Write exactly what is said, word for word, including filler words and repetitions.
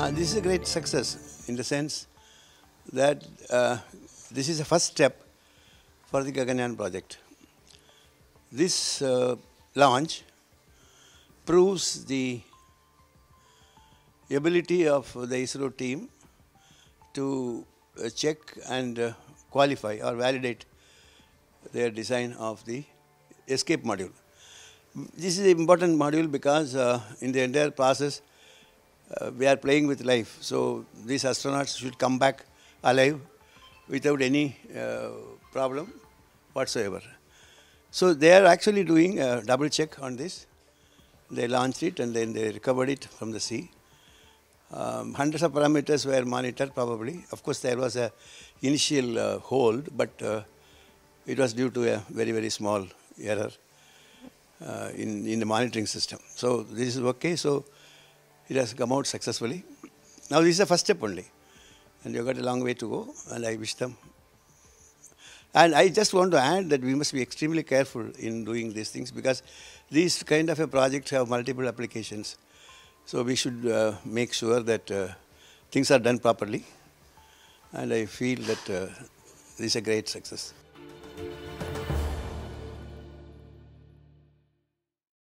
Uh, this is a great success in the sense that uh, this is the first step for the Gaganyaan project. This uh, launch proves the ability of the ISRO team to uh, check and uh, qualify or validate their design of the escape module. This is an important module because uh, in the entire process uh, we are playing with life. So these astronauts should come back alive without any uh, problem whatsoever. So they are actually doing a double check on this. They launched it and then they recovered it from the sea. Um, hundreds of parameters were monitored probably. Of course there was a initial uh, hold, but uh, it was due to a very, very small error uh, in, in the monitoring system. So this is okay, so it has come out successfully. Now this is the first step only, and you've got a long way to go, and I wish them. And I just want to add that we must be extremely careful in doing these things, because these kind of a projects have multiple applications. So we should uh, make sure that uh, things are done properly, and I feel that uh, this is a great success.